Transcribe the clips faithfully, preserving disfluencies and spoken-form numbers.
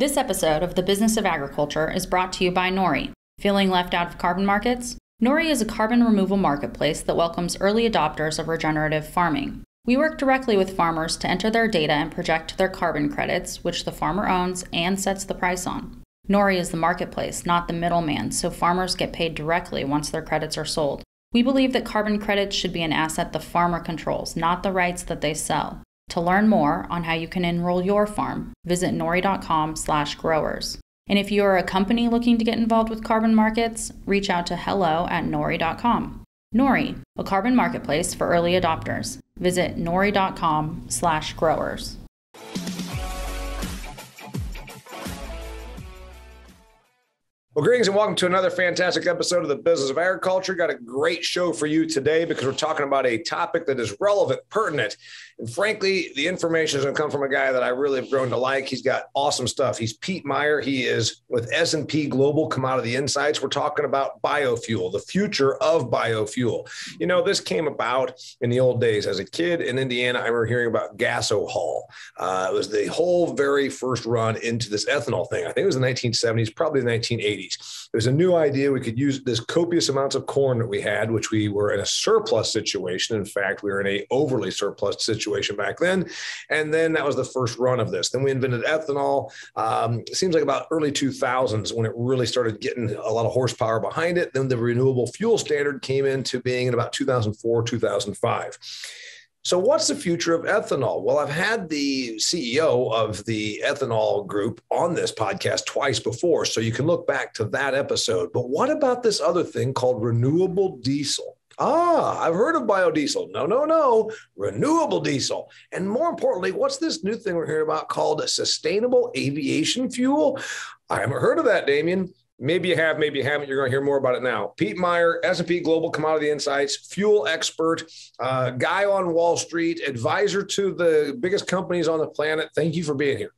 This episode of The Business of Agriculture is brought to you by Nori. Feeling left out of carbon markets? Nori is a carbon removal marketplace that welcomes early adopters of regenerative farming. We work directly with farmers to enter their data and project their carbon credits, which the farmer owns and sets the price on. Nori is the marketplace, not the middleman, so farmers get paid directly once their credits are sold. We believe that carbon credits should be an asset the farmer controls, not the rights that they sell. To learn more on how you can enroll your farm, visit nori dot com slash growers. And if you are a company looking to get involved with carbon markets, reach out to hello at nori dot com. Nori, a carbon marketplace for early adopters. Visit nori dot com slash growers. Well, greetings and welcome to another fantastic episode of The Business of Agriculture. Got a great show for you today because we're talking about a topic that is relevant, pertinent, and frankly, the information is going to come from a guy that I really have grown to like. He's got awesome stuff. He's Pete Meyer. He is with S and P Global Commodity Insights. We're talking about biofuel, the future of biofuel. You know, this came about in the old days. As a kid in Indiana, I remember hearing about Gasohol. Uh, it was the whole very first run into this ethanol thing. I think it was the nineteen seventies, probably the nineteen eighties. It was a new idea. We could use this copious amounts of corn that we had, which we were in a surplus situation. In fact, we were in a overly surplus situation back then. And then that was the first run of this. Then we invented ethanol. Um, it seems like about early two thousands when it really started getting a lot of horsepower behind it. Then the Renewable Fuel Standard came into being in about two thousand four, two thousand five. So what's the future of ethanol? Well, I've had the C E O of the ethanol group on this podcast twice before, so you can look back to that episode. But what about this other thing called renewable diesel? Ah, I've heard of biodiesel. No, no, no. Renewable diesel. And more importantly, what's this new thing we're hearing about called sustainable aviation fuel? I haven't heard of that, Damian. Maybe you have, maybe you haven't. You're going to hear more about it now. Pete Meyer, S and P Global Commodity Insights, fuel expert, uh, guy on Wall Street, advisor to the biggest companies on the planet. Thank you for being here.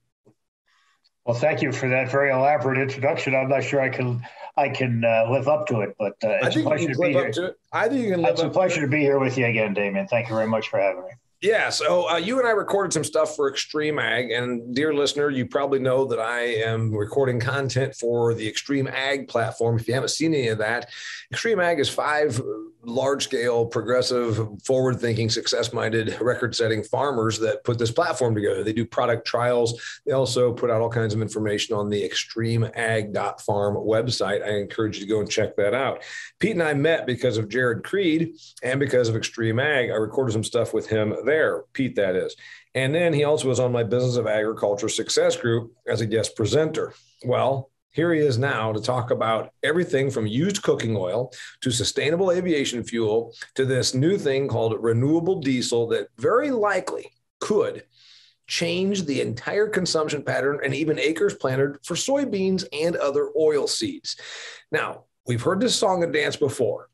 Well, thank you for that very elaborate introduction. I'm not sure I can I can uh, live up to it, but uh, it's a pleasure to be here. I think you can live up to it. It's a pleasure to be here with you again, Damian. Thank you very much for having me. Yeah, so uh, you and I recorded some stuff for Extreme Ag, and dear listener, you probably know that I am recording content for the Extreme Ag platform. If you haven't seen any of that, Extreme Ag is five large-scale, progressive, forward-thinking, success-minded, record-setting farmers that put this platform together. They do product trials. They also put out all kinds of information on the extreme ag dot farm website. I encourage you to go and check that out. Pete and I met because of Jared Creed and because of Extreme Ag. I recorded some stuff with him there, Pete, that is. And then he also was on my Business of Agriculture Success Group as a guest presenter. Well, here he is now to talk about everything from used cooking oil to sustainable aviation fuel to this new thing called renewable diesel that very likely could change the entire consumption pattern and even acres planted for soybeans and other oil seeds. Now, we've heard this song and dance before,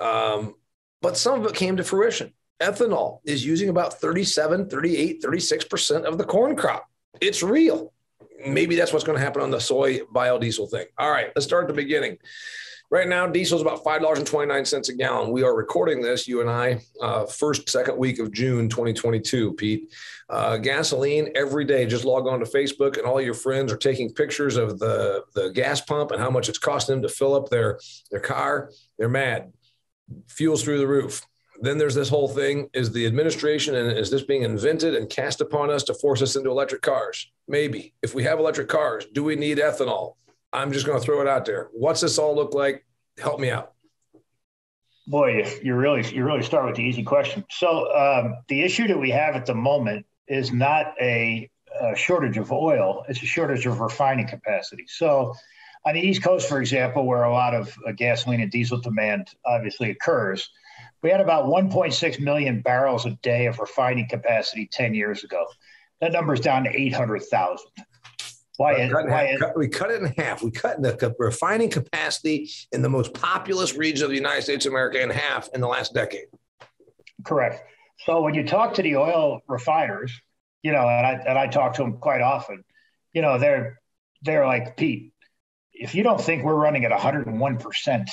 um, but some of it came to fruition. Ethanol is using about thirty-seven, thirty-eight, thirty-six percent of the corn crop. It's real. Maybe that's what's going to happen on the soy biodiesel thing. All right, let's start at the beginning. Right now, diesel is about five dollars and twenty-nine cents a gallon. We are recording this, you and I, uh, first, second week of June twenty twenty-two, Pete. Uh, gasoline every day. Just log on to Facebook and all your friends are taking pictures of the, the gas pump and how much it's costing them to fill up their, their car. They're mad. Fuel's through the roof. Then there's this whole thing, is the administration and is this being invented and cast upon us to force us into electric cars? Maybe. If we have electric cars, do we need ethanol? I'm just going to throw it out there. What's this all look like? Help me out. Boy, you really you really start with the easy question. So um, the issue that we have at the moment is not a, a shortage of oil. It's a shortage of refining capacity. So on the East Coast, for example, where a lot of uh, gasoline and diesel demand obviously occurs, we had about one point six million barrels a day of refining capacity ten years ago. That number's down to eight hundred thousand. Why? Uh, cut why half, cut, we cut it in half. We cut the co- refining capacity in the most populous region of the United States of America in half in the last decade. Correct. So when you talk to the oil refiners, you know, and I, and I talk to them quite often, you know, they're, they're like, Pete, if you don't think we're running at one hundred one percent,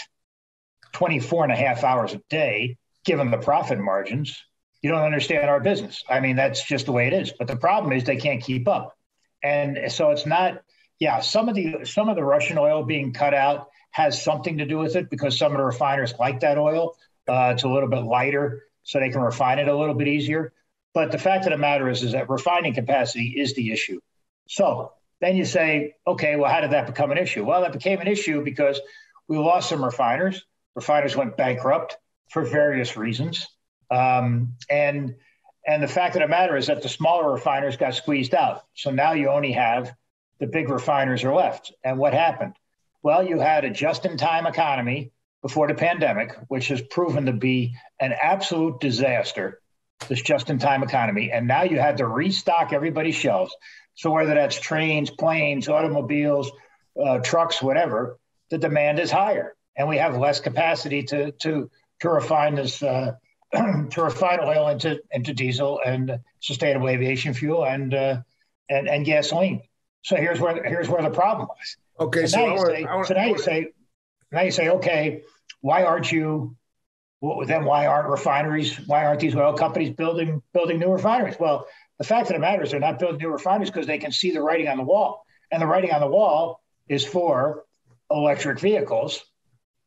twenty-four and a half hours a day, given the profit margins, you don't understand our business. I mean, that's just the way it is. But the problem is they can't keep up. And so it's not Yeah, some of the some of the Russian oil being cut out has something to do with it, because some of the refiners like that oil. Uh, it's a little bit lighter, so they can refine it a little bit easier. But the fact of the matter is, is that refining capacity is the issue. So then you say, okay, well, how did that become an issue? Well, that became an issue because we lost some refiners. Refiners went bankrupt for various reasons. Um, and and the fact of the matter is that the smaller refiners got squeezed out. So now you only have the big refiners are left. And what happened? Well, you had a just-in-time economy before the pandemic, which has proven to be an absolute disaster, this just-in-time economy. And now you had to restock everybody's shelves. So whether that's trains, planes, automobiles, uh, trucks, whatever, the demand is higher. And we have less capacity to to, to refine this, uh, to refine oil into, into diesel and sustainable aviation fuel and, uh, and, and gasoline. So here's where here's where the problem was. Okay, so now, you, say, so now you say, now you say, okay, why aren't you? Well, then why aren't refineries? Why aren't these oil companies building building new refineries? Well, the fact of the matter is they're not building new refineries because they can see the writing on the wall, and the writing on the wall is for electric vehicles.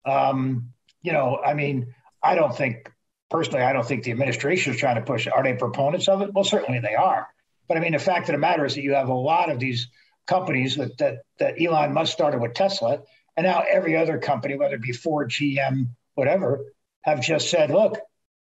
Um, you know, I mean, I don't think personally, I don't think the administration is trying to push it. Are they proponents of it? Well, certainly they are. But I mean, the fact of the matter is that you have a lot of these companies that, that, that Elon Musk started with Tesla, and now every other company, whether it be Ford, G M, whatever, have just said, look,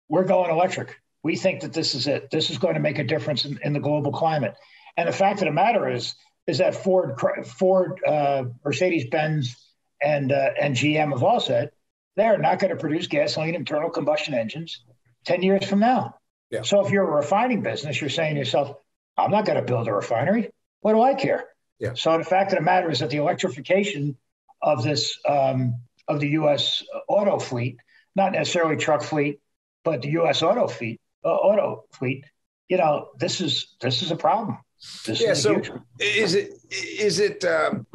we're going electric. We think that this is it. This is going to make a difference in, in the global climate. And the fact of the matter is, is that Ford, Ford, uh, Mercedes-Benz and, uh, and G M have all said, they're not going to produce gasoline internal combustion engines ten years from now. Yeah. So if you're a refining business, you're saying to yourself, I'm not going to build a refinery. What do I care? Yeah. So the fact of the matter is that the electrification of this um, of the U S auto fleet, not necessarily truck fleet, but the U S auto fleet, uh, auto fleet, you know, this is this is a problem. This yeah. Is so huge. is it is it um,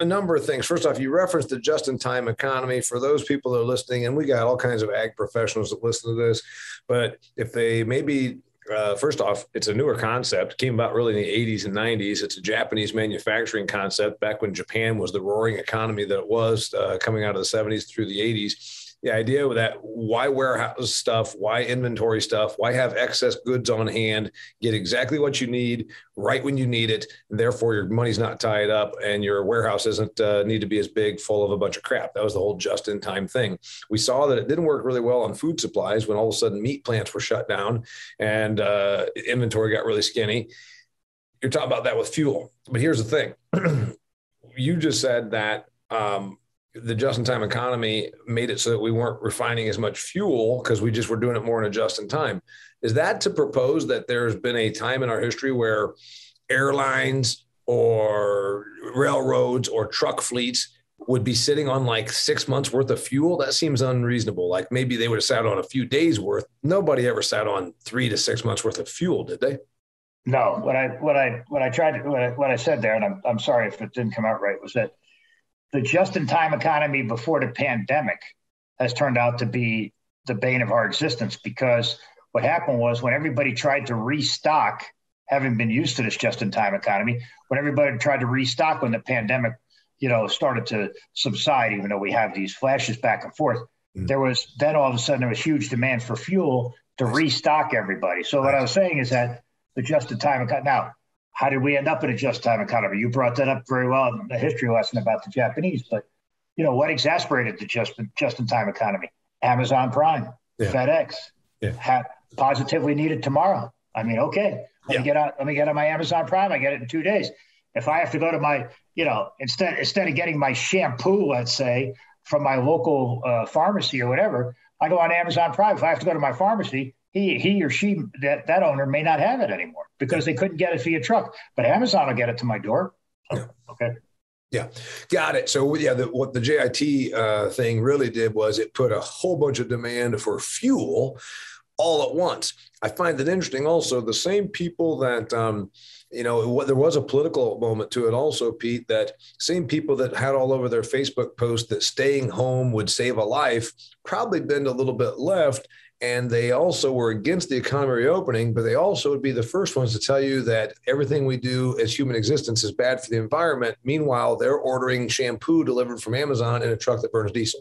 a number of things? First off, you referenced the just-in-time economy. For those people that are listening, and we got all kinds of ag professionals that listen to this, but if they maybe. Uh, first off, it's a newer concept. It came about really in the eighties and nineties. It's a Japanese manufacturing concept back when Japan was the roaring economy that it was uh, coming out of the seventies through the eighties. The idea that why warehouse stuff, why inventory stuff, why have excess goods on hand, get exactly what you need right when you need it. And therefore, your money's not tied up and your warehouse doesn't uh, need to be as big full of a bunch of crap. That was the whole just-in-time thing. We saw that it didn't work really well on food supplies when all of a sudden meat plants were shut down and uh, inventory got really skinny. You're talking about that with fuel. But here's the thing. You just said that um, the just-in-time economy made it so that we weren't refining as much fuel because we just were doing it more in a just-in-time. Is that to propose that there's been a time in our history where airlines or railroads or truck fleets would be sitting on like six months worth of fuel? That seems unreasonable. Like maybe they would have sat on a few days worth. Nobody ever sat on three to six months worth of fuel, did they? No. What I what I what I tried to what I, what I said there, and I'm I'm sorry if it didn't come out right, was that the just-in-time economy before the pandemic has turned out to be the bane of our existence, because what happened was when everybody tried to restock, having been used to this just-in-time economy, when everybody tried to restock when the pandemic, you know, started to subside, even though we have these flashes back and forth, mm-hmm. there was then all of a sudden there was huge demand for fuel to restock everybody. So what I was saying is that the just-in-time economy now. How did we end up in a just-time economy? You brought that up very well in the history lesson about the Japanese, but you know what exasperated the just, just-in-time economy? Amazon Prime, yeah. FedEx, yeah. Had positively needed tomorrow. I mean, okay, let yeah. me get out. Let me get on my Amazon Prime. I get it in two days. If I have to go to my, you know, instead instead of getting my shampoo, let's say from my local uh, pharmacy or whatever, I go on Amazon Prime. If I have to go to my pharmacy. He, he or she, that, that owner may not have it anymore because they couldn't get it via truck. But Amazon will get it to my door. Yeah. Okay. Yeah. Got it. So, yeah, the, what the J I T uh, thing really did was it put a whole bunch of demand for fuel all at once. I find it interesting also, the same people that, um, you know, what, there was a political moment to it also, Pete, that same people that had all over their Facebook post that staying home would save a life probably bend a little bit left And they also were against the economy reopening, but they also would be the first ones to tell you that everything we do as human existence is bad for the environment. Meanwhile, they're ordering shampoo delivered from Amazon in a truck that burns diesel.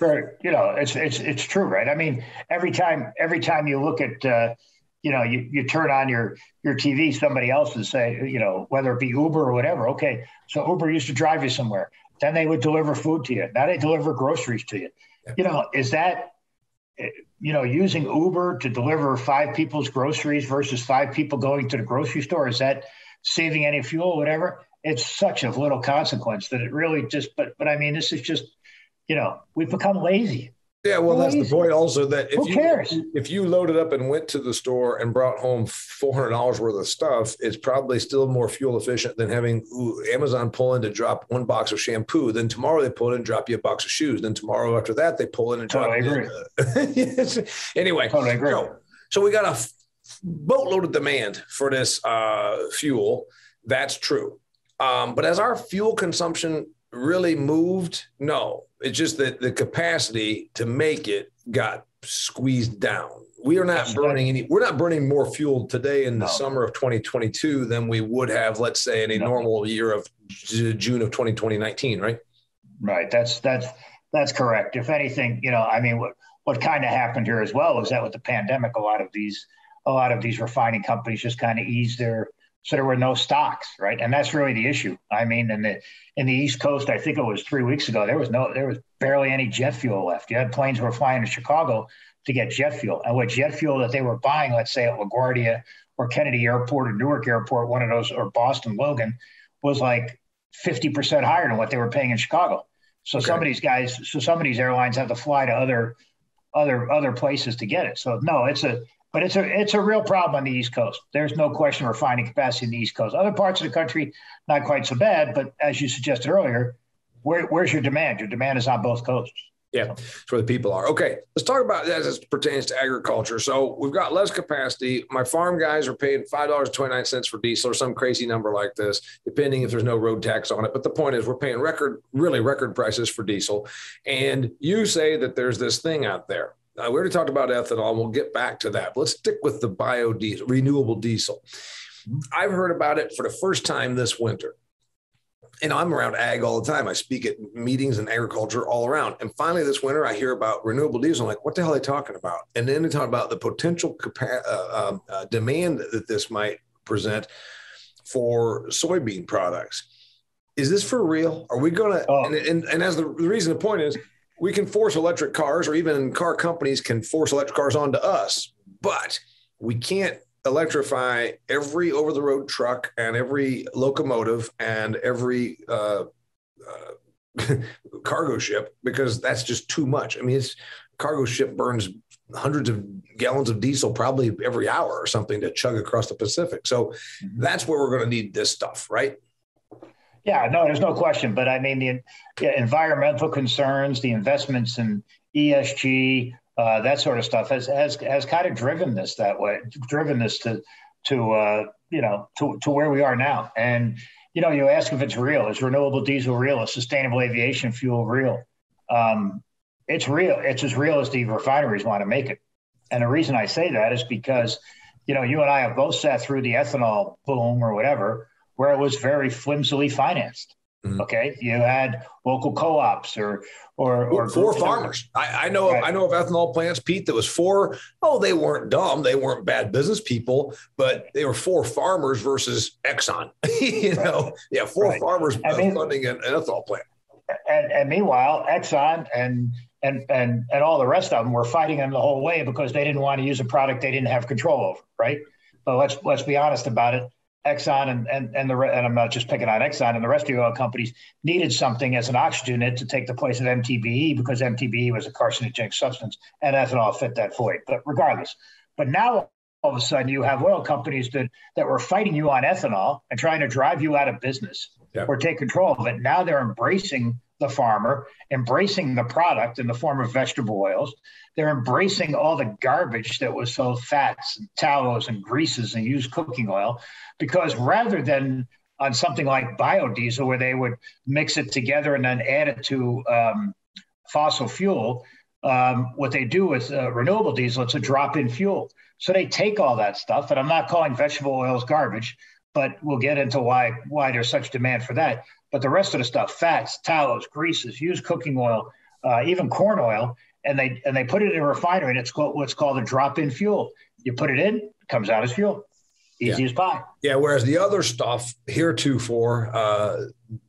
Right. You know, it's, it's, it's true, right? I mean, every time, every time you look at, uh, you know, you, you turn on your, your T V, somebody else would say, you know, whether it be Uber or whatever. Okay. So Uber used to drive you somewhere. Then they would deliver food to you. Now they deliver groceries to you. You know, is that, you know, using Uber to deliver five people's groceries versus five people going to the grocery store, is that saving any fuel or whatever? It's such of little consequence that it really just, but, but I mean, this is just, you know, we've become lazy. Yeah, well, lazy. That's the point also that if you, cares? if you loaded up and went to the store and brought home four hundred dollars worth of stuff, it's probably still more fuel efficient than having ooh, Amazon pull in to drop one box of shampoo. Then tomorrow they pull in and drop you a box of shoes. Then tomorrow after that, they pull in and drop totally you. Agree. Anyway, totally agree. So, so we got a boatload of demand for this uh, fuel. That's true. Um, but as our fuel consumption really moved, no. It's just that the capacity to make it got squeezed down. We are not burning any, we're not burning more fuel today in the no. summer of twenty twenty-two than we would have, let's say, in a no. normal year of June of twenty nineteen, right? Right. That's, that's, that's correct. If anything, you know, I mean, what, what kind of happened here as well is that with the pandemic, a lot of these, a lot of these refining companies just kind of eased their, so there were no stocks, right? And that's really the issue. I mean, in the in the East Coast, I think it was three weeks ago, there was no, there was barely any jet fuel left. You had planes who were flying to Chicago to get jet fuel. And what jet fuel that they were buying, let's say at LaGuardia or Kennedy Airport or Newark Airport, one of those, or Boston Logan, was like fifty percent higher than what they were paying in Chicago. So okay. some of these guys, so some of these airlines have to fly to other other other places to get it. So no, it's a But it's a it's a real problem on the East Coast. There's no question refining capacity in the East Coast. Other parts of the country, not quite so bad. But as you suggested earlier, where, where's your demand? Your demand is on both coasts. Yeah, that's where the people are. Okay, let's talk about that as it pertains to agriculture. So we've got less capacity. My farm guys are paying five dollars and twenty-nine cents for diesel or some crazy number like this, depending if there's no road tax on it. But the point is we're paying record, really record prices for diesel. And you say that there's this thing out there. Uh, we already talked about ethanol, and we'll get back to that. But let's stick with the biodiesel, renewable diesel. I've heard about it for the first time this winter. And I'm around ag all the time. I speak at meetings in agriculture all around. And finally this winter, I hear about renewable diesel. I'm like, what the hell are they talking about? And then they talk about the potential capa- uh, uh, demand that this might present for soybean products. Is this for real? Are we going to oh. – and, and, and as the, the reason, the point is – we can force electric cars, or even car companies can force electric cars onto us, but we can't electrify every over-the-road truck and every locomotive and every uh, uh, cargo ship because that's just too much. I mean, it's cargo ship burns hundreds of gallons of diesel probably every hour or something to chug across the Pacific. So that's where we're going to need this stuff, right? Yeah, no, there's no question. But I mean, the, the environmental concerns, the investments in E S G, uh, that sort of stuff has, has has kind of driven this that way, driven this to to uh, you know to, to where we are now. And you know, you ask if it's real. Is renewable diesel real? Is sustainable aviation fuel real? Um, it's real. It's as real as the refineries want to make it. And the reason I say that is because you know you and I have both sat through the ethanol boom or whatever, where it was very flimsily financed. Mm-hmm. Okay, you had local co-ops or or or four farmers. I, I know right. I know of ethanol plants, Pete. That was four. Oh, they weren't dumb. They weren't bad business people, but they were four farmers versus Exxon. you right. know, yeah, four right. farmers I mean, funding an, an ethanol plant. And, and meanwhile, Exxon and and and and all the rest of them were fighting them the whole way because they didn't want to use a product they didn't have control over. Right. But let's let's be honest about it. Exxon and and and the and I'm not just picking on Exxon and the rest of the oil companies needed something as an oxygenate to take the place of M T B E because M T B E was a carcinogenic substance and ethanol fit that void. But regardless, but now all of a sudden you have oil companies that that were fighting you on ethanol and trying to drive you out of business yeah. or take control of it. Now they're embracing the farmer, embracing the product in the form of vegetable oils. They're embracing all the garbage that was sold, fats and tallows and greases and used cooking oil, because rather than on something like biodiesel where they would mix it together and then add it to um, fossil fuel, Um, what they do with uh, renewable diesel, it's a drop-in fuel. So they take all that stuff, and I'm not calling vegetable oils garbage, but we'll get into why why there's such demand for that. But the rest of the stuff, fats, tallows, greases, used cooking oil, uh, even corn oil, and they and they put it in a refinery, and it's called, what's called a drop-in fuel. You put it in, it comes out as fuel. Easy yeah. as pie. Yeah, whereas the other stuff heretofore, uh,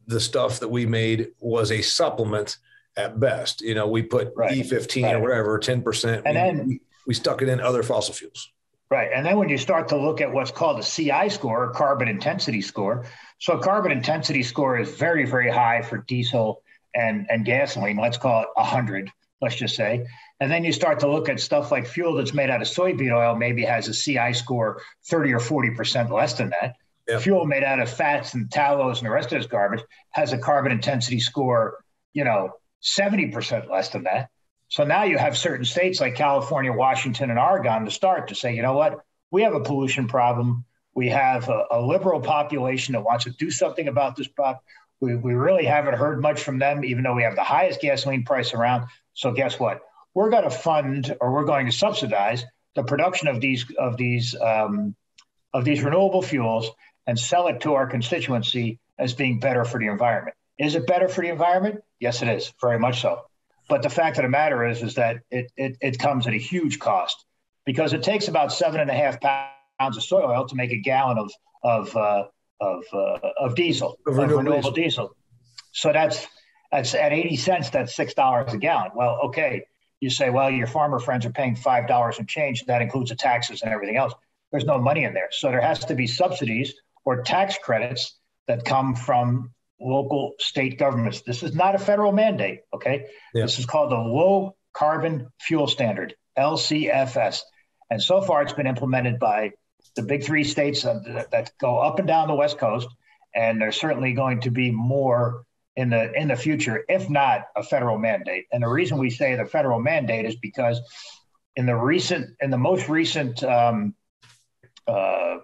the stuff that we made was a supplement at best. You know, we put right. E fifteen right. or whatever, ten percent, and we, then we, we stuck it in other fossil fuels. Right. And then when you start to look at what's called a C I score, a carbon intensity score. So a carbon intensity score is very, very high for diesel and, and gasoline. Let's call it one hundred, let's just say. And then you start to look at stuff like fuel that's made out of soybean oil, maybe has a C I score thirty or forty percent less than that. Yep. Fuel made out of fats and tallows and the rest of this garbage has a carbon intensity score, you know, seventy percent less than that. So now you have certain states like California, Washington, and Oregon to start to say, you know what, we have a pollution problem. We have a, a liberal population that wants to do something about this problem. We, we really haven't heard much from them, even though we have the highest gasoline price around. So guess what? We're going to fund, or we're going to subsidize the production of these of these um, of these renewable fuels and sell it to our constituency as being better for the environment. Is it better for the environment? Yes, it is, very much so. But the fact of the matter is, is that it, it, it comes at a huge cost, because it takes about seven and a half pounds of soy oil to make a gallon of of uh, of, uh, of diesel, of renewable, of renewable diesel. diesel. So that's that's at eighty cents, that's six dollars a gallon. Well, okay, you say, well, your farmer friends are paying five dollars and change. That includes the taxes and everything else. There's no money in there. So there has to be subsidies or tax credits that come from local state governments. This is not a federal mandate, okay? Yeah. This is called the Low Carbon Fuel Standard, L C F S. And so far, it's been implemented by the big three states that, that go up and down the West Coast, and there's certainly going to be more in the in the future, if not a federal mandate. And the reason we say the federal mandate is because in the recent, in the most recent um, uh, uh,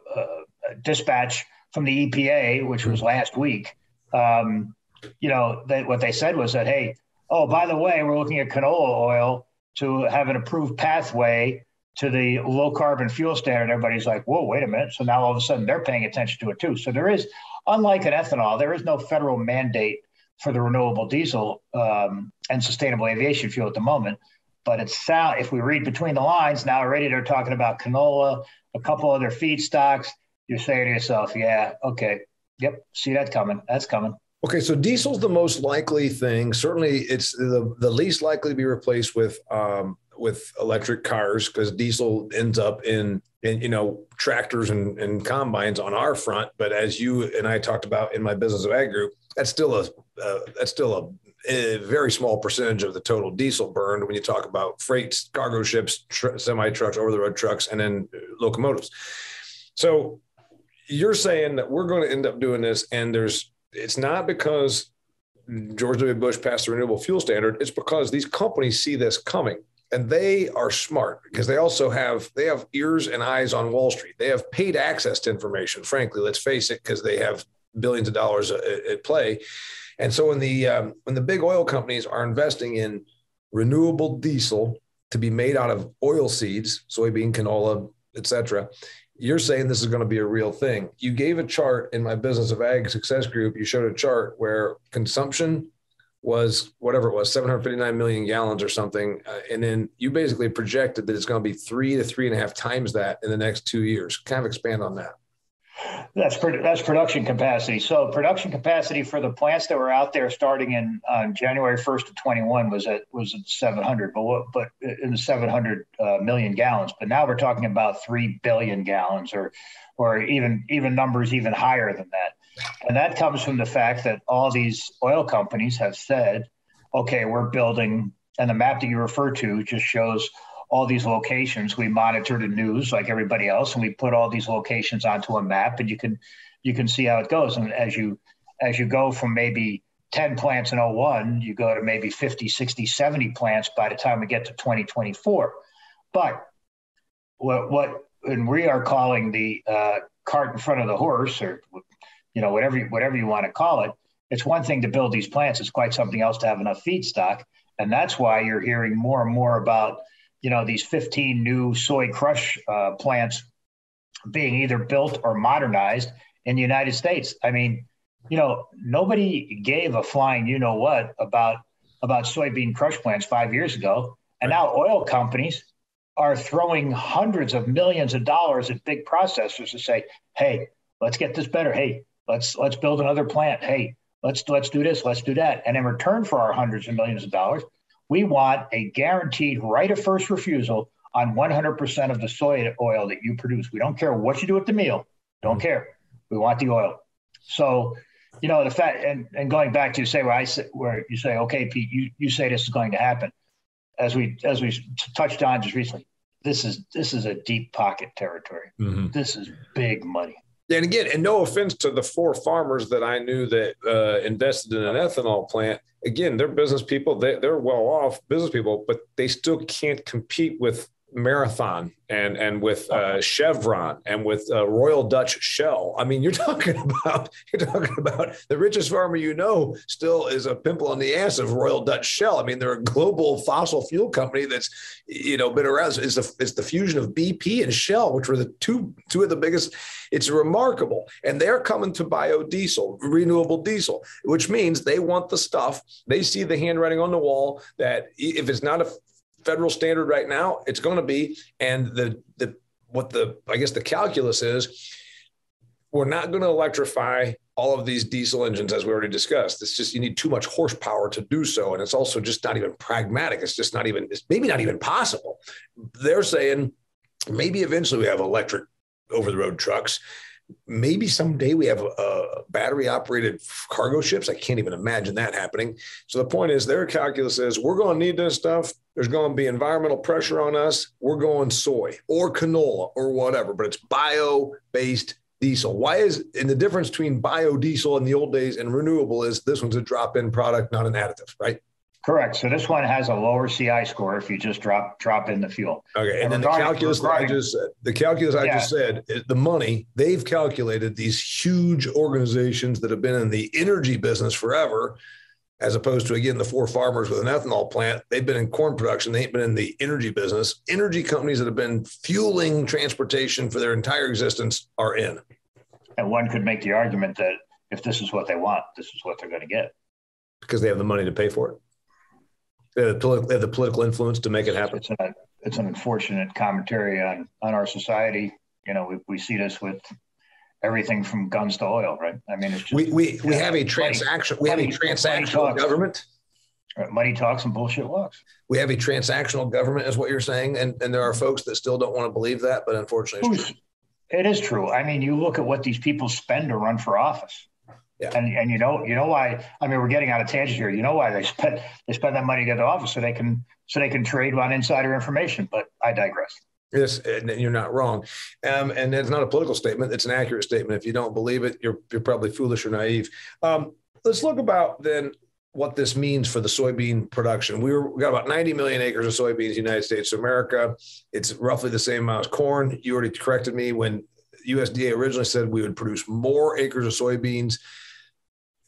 dispatch from the E P A, which was last week, Um, you know, they, what they said was that, hey, oh, by the way, we're looking at canola oil to have an approved pathway to the low carbon fuel standard. Everybody's like, whoa, wait a minute. So now all of a sudden they're paying attention to it too. So there is, unlike an ethanol, there is no federal mandate for the renewable diesel um, and sustainable aviation fuel at the moment. But it's, if we read between the lines, now already they're talking about canola, a couple other feedstocks. You're saying to yourself, yeah, okay. Yep. See that coming. That's coming. Okay. So diesel's the most likely thing. Certainly it's the, the least likely to be replaced with, um, with electric cars, because diesel ends up in, in, you know, tractors and, and combines on our front. But as you and I talked about in my Business of Ag group, that's still a, uh, that's still a, a very small percentage of the total diesel burned when you talk about freights, cargo ships, tr- semi-trucks, over the road trucks, and then locomotives. So you're saying that we're going to end up doing this, and there's, it's not because George W. Bush passed the renewable fuel standard. It's because these companies see this coming, and they are smart, because they also have, they have ears and eyes on Wall Street. They have paid access to information, frankly, let's face it, because they have billions of dollars at, at play. And so when the, um, when the big oil companies are investing in renewable diesel to be made out of oil seeds, soybean, canola, et cetera, you're saying this is going to be a real thing. You gave a chart in my Business of Ag Success Group. You showed a chart where consumption was whatever it was, seven hundred fifty-nine million gallons or something. Uh, and then you basically projected that it's going to be three to three and a half times that in the next two years. Kind of expand on that. That's pr- that's production capacity. So production capacity for the plants that were out there starting in on January first of twenty-one was at was at seven hundred, but what, but in the seven hundred uh, million gallons. But now we're talking about three billion gallons, or or even even numbers even higher than that. And that comes from the fact that all these oil companies have said, okay, we're building, and the map that you refer to just shows all these locations. We monitor the news like everybody else, and we put all these locations onto a map, and you can you can see how it goes. And as you as you go from maybe ten plants in oh one, you go to maybe fifty, sixty, seventy plants by the time we get to twenty twenty-four. But what what and we are calling the uh, cart in front of the horse, or you know, whatever whatever you want to call it. It's one thing to build these plants; it's quite something else to have enough feedstock. And that's why you're hearing more and more about, you know, these fifteen new soy crush uh, plants being either built or modernized in the United States. I mean, you know, nobody gave a flying you-know-what about, about soybean crush plants five years ago. And now oil companies are throwing hundreds of millions of dollars at big processors to say, hey, let's get this better. Hey, let's let's build another plant. Hey, let's let's do this. Let's do that. And in return for our hundreds of millions of dollars, we want a guaranteed right of first refusal on one hundred percent of the soy oil that you produce. We don't care what you do with the meal. Don't care. We want the oil. So, you know, the fact, and, and going back to say where I say, where you say, okay, Pete, you, you say this is going to happen. As we as we touched on just recently, this is this is a deep pocket territory. Mm-hmm. This is big money. And again, and no offense to the four farmers that I knew that uh, invested in an ethanol plant. Again, they're business people. They, they're well-off business people, but they still can't compete with Marathon and and with uh, Chevron and with uh, Royal Dutch Shell. I mean, you're talking about you're talking about the richest farmer you know still is a pimple on the ass of Royal Dutch Shell. I mean, they're a global fossil fuel company that's, you know, been around. It's the it's the fusion of B P and Shell, which were the two two of the biggest. It's remarkable, and they're coming to biodiesel, renewable diesel, which means they want the stuff. They see the handwriting on the wall that if it's not a federal standard right now, it's going to be. And the the what the I guess the calculus is, we're not going to electrify all of these diesel engines, as we already discussed. It's just you need too much horsepower to do so, and it's also just not even pragmatic. It's just not even it's maybe not even possible. They're saying maybe eventually we have electric over-the-road trucks. Maybe someday we have a, a battery-operated cargo ships. I can't even imagine that happening. So the point is, their calculus is we're going to need this stuff. There's going to be environmental pressure on us. We're going soy or canola or whatever, but it's bio-based diesel. Why is and the difference between biodiesel in the old days and renewable is this one's a drop-in product, not an additive, right? Correct. So this one has a lower C I score if you just drop drop in the fuel. Okay. And, and then the calculus I just said, the calculus yeah. I just said, the money, they've calculated these huge organizations that have been in the energy business forever, as opposed to, again, the four farmers with an ethanol plant. They've been in corn production. They ain't been in the energy business. Energy companies that have been fueling transportation for their entire existence are in. And one could make the argument that if this is what they want, this is what they're going to get. Because they have the money to pay for it. They have the political influence to make it happen. It's, a, it's an unfortunate commentary on, on our society. You know, we, we see this with everything from guns to oil, right? I mean, it's just, we we, we have a transaction. Money, we have a transactional government. Money talks and bullshit walks. We have a transactional government, is what you're saying, and and there are folks that still don't want to believe that, but unfortunately, it's true. It is true. I mean, you look at what these people spend to run for office. Yeah. And and you know you know why I mean we're getting out of tangent here. You know why they spend they spend that money to get to office, so they can so they can trade on insider information. But I digress. Yes, and you're not wrong, um, and it's not a political statement. It's an accurate statement. If you don't believe it, you're you're probably foolish or naive. Um, let's look about then what this means for the soybean production. We, were, we got about ninety million acres of soybeans in the United States of America. It's roughly the same amount as corn. You already corrected me when U S D A originally said we would produce more acres of soybeans.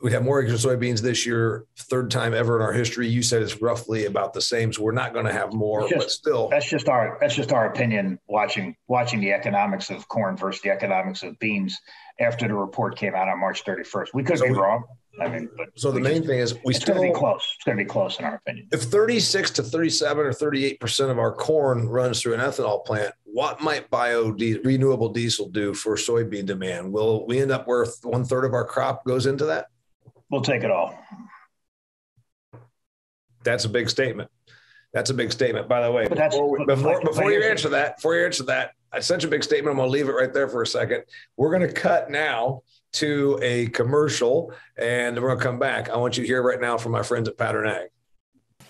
We have more acres of soybeans this year, third time ever in our history. You said it's roughly about the same, so we're not going to have more, just, but still. That's just our that's just our opinion. Watching watching the economics of corn versus the economics of beans after the report came out on March thirty-first, we could so be we, wrong. I mean, but so the main just, thing is we it's still going to be close. It's going to be close in our opinion. If thirty-six to thirty-seven or thirty-eight percent of our corn runs through an ethanol plant, what might bio de- renewable diesel do for soybean demand? Will we end up where one third of our crop goes into that? We'll take it all. That's a big statement. That's a big statement, by the way. But that's, before we, before, before you answer that, before you answer that, it's such a big statement. I'm going to leave it right there for a second. We're going to cut now to a commercial, and we're going to come back. I want you to hear right now from my friends at Pattern Ag.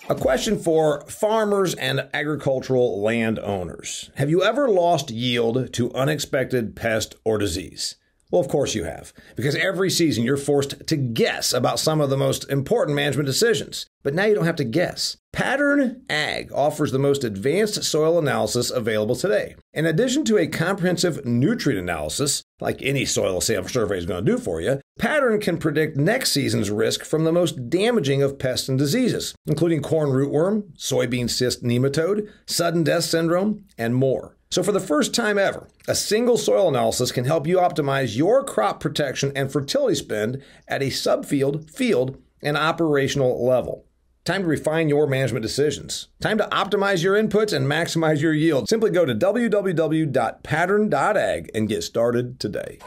A question for farmers and agricultural landowners. Have you ever lost yield to unexpected pest or disease? Well, of course you have, because every season you're forced to guess about some of the most important management decisions. But now you don't have to guess. Pattern Ag offers the most advanced soil analysis available today. In addition to a comprehensive nutrient analysis, like any soil sample survey is going to do for you, Pattern can predict next season's risk from the most damaging of pests and diseases, including corn rootworm, soybean cyst nematode, sudden death syndrome, and more. So for the first time ever, a single soil analysis can help you optimize your crop protection and fertility spend at a subfield, field, and operational level. Time to refine your management decisions. Time to optimize your inputs and maximize your yield. Simply go to w w w dot pattern dot ag and get started today.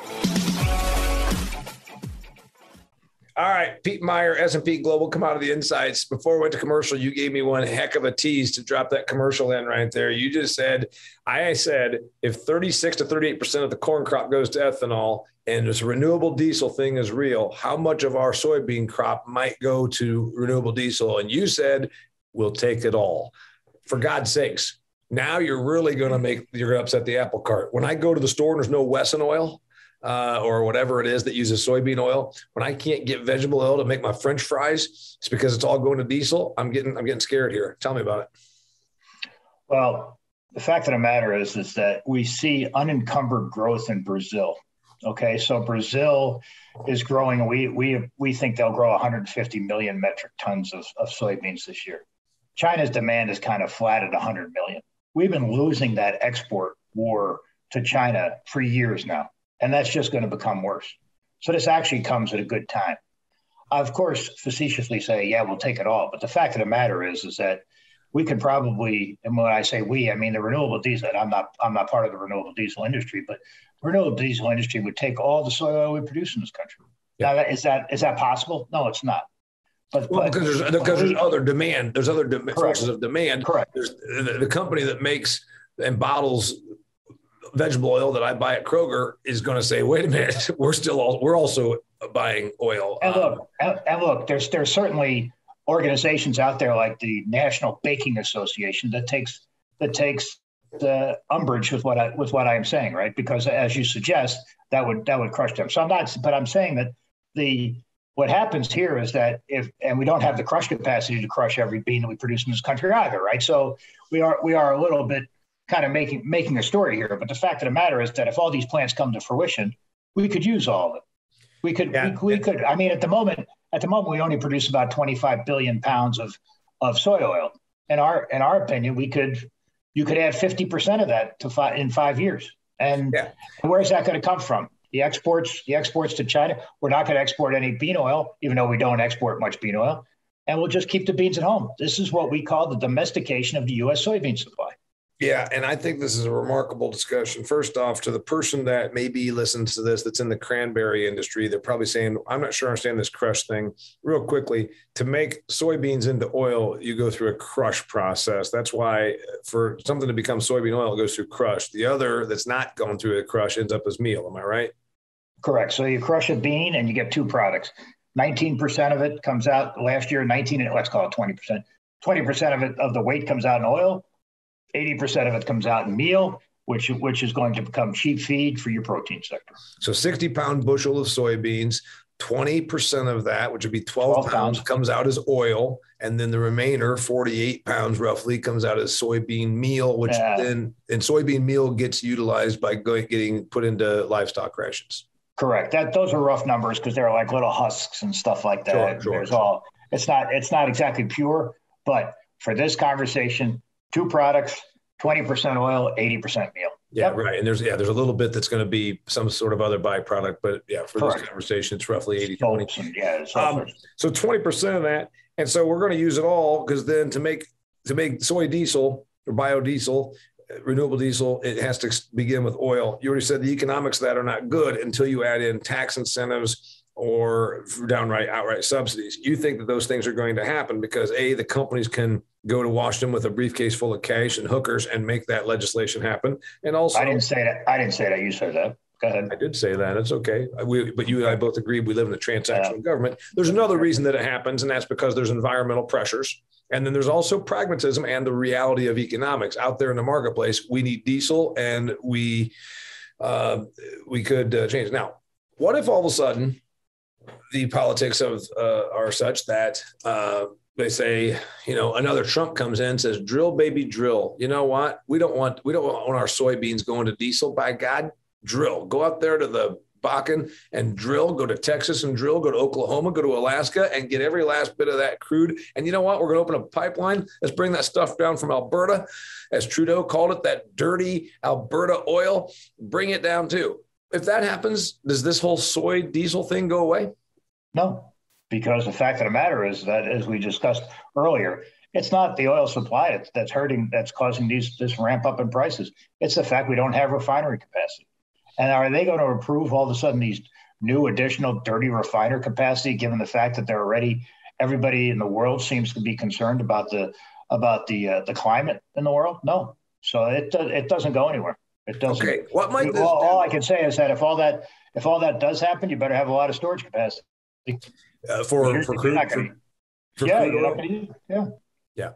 All right, Pete Meyer, S and P Global Commodity Insights. Before we went to commercial, you gave me one heck of a tease to drop that commercial in right there. You just said, I said, if thirty-six to thirty-eight percent of the corn crop goes to ethanol and this renewable diesel thing is real, how much of our soybean crop might go to renewable diesel? And you said, we'll take it all. For God's sakes, now you're really going to make, you're going to upset the apple cart. When I go to the store and there's no Wesson oil, Uh, or whatever it is that uses soybean oil. When I can't get vegetable oil to make my French fries, it's because it's all going to diesel. I'm getting, I'm getting scared here. Tell me about it. Well, the fact of the matter is, is that we see unencumbered growth in Brazil. Okay, so Brazil is growing. We, we, we think they'll grow one hundred fifty million metric tons of, of soybeans this year. China's demand is kind of flat at one hundred million. We've been losing that export war to China for years now. And that's just going to become worse. So this actually comes at a good time. I, of course, facetiously say, yeah, we'll take it all. But the fact of the matter is, is that we could probably, and when I say we, I mean the renewable diesel. I'm not, I'm not part of the renewable diesel industry, but the renewable diesel industry would take all the soy oil we produce in this country. Yeah. Now, is that is that possible? No, it's not. But, well, but, because there's, because we, there's other demand. There's other de- sources of demand. Correct. There's the, the company that makes and bottles vegetable oil that I buy at Kroger is going to say, wait a minute, we're still all, we're also buying oil. And look, um, and, and look, there's, there's certainly organizations out there like the National Baking Association that takes, that takes the umbrage with what I, with what I am saying, right? Because as you suggest, that would, that would crush them. So I'm not, but I'm saying that the, what happens here is that if, and we don't have the crush capacity to crush every bean that we produce in this country either, right? So we are, we are a little bit kind of making making a story here. But the fact of the matter is that if all these plants come to fruition, we could use all of it. We could, yeah. we, we could, I mean, at the moment, at the moment, we only produce about twenty-five billion pounds of, of soy oil. In our, in our opinion, we could, you could add fifty percent of that to five, in five years. And yeah. where's that going to come from? The exports, the exports to China. We're not going to export any bean oil, even though we don't export much bean oil. And we'll just keep the beans at home. This is what we call the domestication of the U S soybean supply. Yeah, and I think this is a remarkable discussion. First off, to the person that maybe listens to this that's in the cranberry industry, they're probably saying, I'm not sure I understand this crush thing. Real quickly, to make soybeans into oil, you go through a crush process. That's why for something to become soybean oil, it goes through crush. The other that's not going through a crush ends up as meal. Am I right? Correct. So you crush a bean and you get two products. nineteen percent of it comes out last year, nineteen, let's call it twenty percent. twenty percent of it, of the weight comes out in oil. eighty percent of it comes out in meal, which which is going to become cheap feed for your protein sector. So sixty pound bushel of soybeans, twenty percent of that, which would be twelve pounds, comes out as oil. And then the remainder, forty-eight pounds roughly, comes out as soybean meal, which uh, then and soybean meal gets utilized by going, getting put into livestock rations. Correct. That those are rough numbers because they're like little husks and stuff like that. Sure, sure, There's sure. all it's not it's not exactly pure, but for this conversation, two products, twenty percent oil, eighty percent meal. Yeah, yep. right. And there's yeah, there's a little bit that's going to be some sort of other byproduct, but yeah, for Correct. this conversation, it's roughly eighty twenty. Yeah, um, so twenty percent of that, and so we're going to use it all because then to make to make soy diesel or biodiesel, renewable diesel, it has to begin with oil. You already said the economics of that are not good until you add in tax incentives or downright outright subsidies. You think that those things are going to happen because A, the companies can go to Washington with a briefcase full of cash and hookers and make that legislation happen. And also, I didn't say that. I didn't say that. You said that. Go ahead. I did say that. It's okay. We, but you and I both agree we live in a transactional yeah. government. There's another reason that it happens, and that's because there's environmental pressures. And then there's also pragmatism and the reality of economics out there in the marketplace. We need diesel, and we uh, we could uh, change now. What if all of a sudden the politics of uh, are such that uh, they say, you know, another Trump comes in and says, drill, baby, drill. You know what? We don't want we don't want our soybeans going to diesel. By God, drill. Go out there to the Bakken and drill, go to Texas and drill, go to Oklahoma, go to Alaska and get every last bit of that crude. And you know what? We're going to open a pipeline. Let's bring that stuff down from Alberta, as Trudeau called it, that dirty Alberta oil. Bring it down too. If that happens, does this whole soy diesel thing go away? No, because the fact of the matter is that, as we discussed earlier, it's not the oil supply that's hurting, that's causing these, this ramp up in prices. It's the fact we don't have refinery capacity. And are they going to approve all of a sudden these new additional dirty refiner capacity, given the fact that they're already, everybody in the world seems to be concerned about the about the uh, the climate in the world? No. So it it doesn't go anywhere. It doesn't. Okay. What might this all, do? All I can say is that if all that if all that does happen, you better have a lot of storage capacity. Uh, for you're, for you're crude. For, for yeah, crude oil. Use, yeah. Yeah.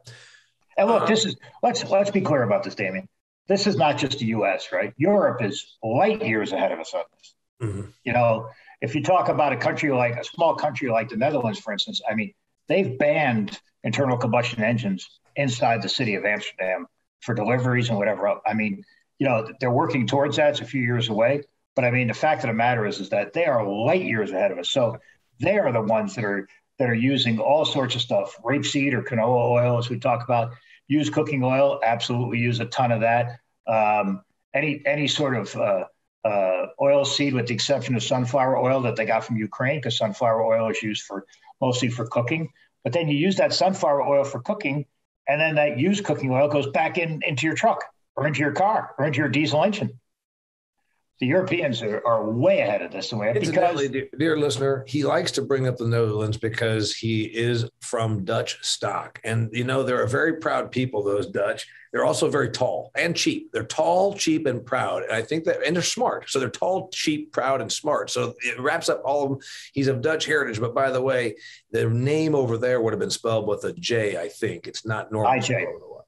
And look, um, this is let's let's be clear about this, Damian. This is not just the U S, right? Europe is light years ahead of us on this. Mm-hmm. You know, if you talk about a country like a small country like the Netherlands, for instance, I mean, they've banned internal combustion engines inside the city of Amsterdam for deliveries and whatever else. I mean, you know, they're working towards that. It's a few years away. But I mean, the fact of the matter is, is that they are light years ahead of us. So they are the ones that are that are using all sorts of stuff, rapeseed or canola oil, as we talk about. Use cooking oil, absolutely use a ton of that. Um, any any sort of uh, uh, oil seed, with the exception of sunflower oil that they got from Ukraine, because sunflower oil is used for mostly for cooking. But then you use that sunflower oil for cooking, and then that used cooking oil goes back in into your truck or into your car or into your diesel engine. The Europeans are, are way ahead of this. Way because, dear, dear listener, he likes to bring up the Netherlands because he is from Dutch stock. And, you know, they're a very proud people, those Dutch. They're also very tall and cheap. They're tall, cheap, and proud. And I think that, and they're smart. So they're tall, cheap, proud, and smart. So it wraps up all of them. He's of Dutch heritage. But by the way, the name over there would have been spelled with a J, I think. It's not normal. I J.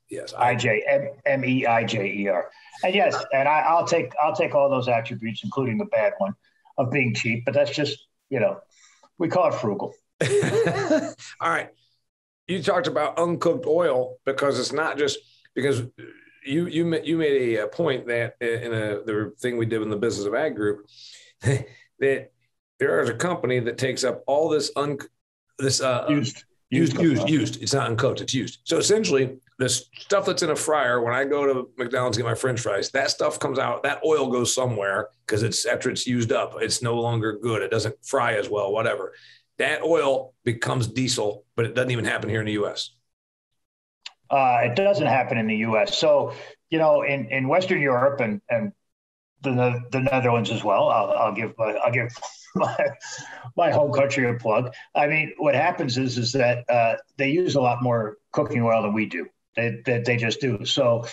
Yes, I J M M E I J E R, and yes, and I, I'll take I'll take all those attributes, including the bad one of being cheap. But that's just, you know, we call it frugal. All right, you talked about uncooked oil because it's not just because you you you made a point that in a the thing we did in the Business of Ag Group that there is a company that takes up all this un this uh, used used used used, used. It's not uncooked, it's used. So essentially, the stuff that's in a fryer, when I go to McDonald's and get my French fries, that stuff comes out, that oil goes somewhere because it's after it's used up, it's no longer good. It doesn't fry as well, whatever. That oil becomes diesel, but it doesn't even happen here in the U S. Uh, it doesn't happen in the U S. So, you know, in, in Western Europe and, and the, the Netherlands as well, I'll, I'll give, I'll give my, my home country a plug. I mean, what happens is, is that uh, they use a lot more cooking oil than we do. That they, they just do. So